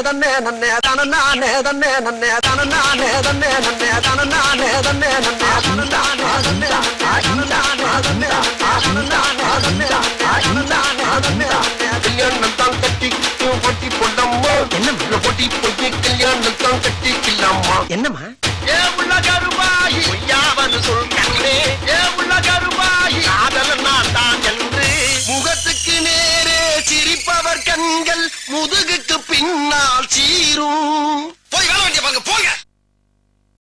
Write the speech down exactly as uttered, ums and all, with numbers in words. என்னமா ஏ உள்ள கருவாயி யாவன் சொல்றே ஏ உள்ள கருவாயி ஆதலன் நான் தான் என்று முகத்துக்கு நேரே சிரிப்பவர் கண்கள் முதுகுக்கு பின்னால் சீரும் போய் வேலை வேண்டிய பாருங்க போங்க.